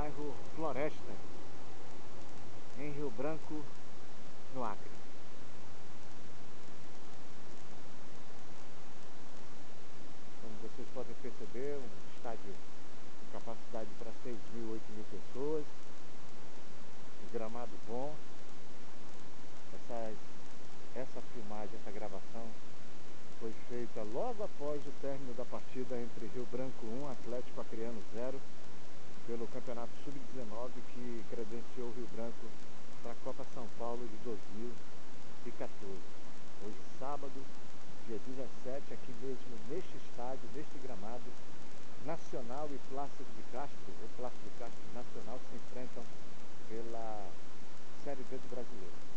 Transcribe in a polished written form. bairro Floresta, em Rio Branco, no Acre. Como vocês podem perceber, um estádio com capacidade para 6 mil, 8 mil pessoas, um gramado bom. Essa filmagem, essa gravação foi feita logo após o término da partida entre Rio Branco 1, Atlético Acreano 0, pelo Campeonato Sub-19, que credenciou o Rio Branco para a Copa São Paulo de 2014. Hoje, sábado, dia 17, aqui mesmo neste estádio, neste gramado, Nacional e Plácido de Castro, o Plácido de Castro Nacional, se enfrentam pela Série D do Brasileiro.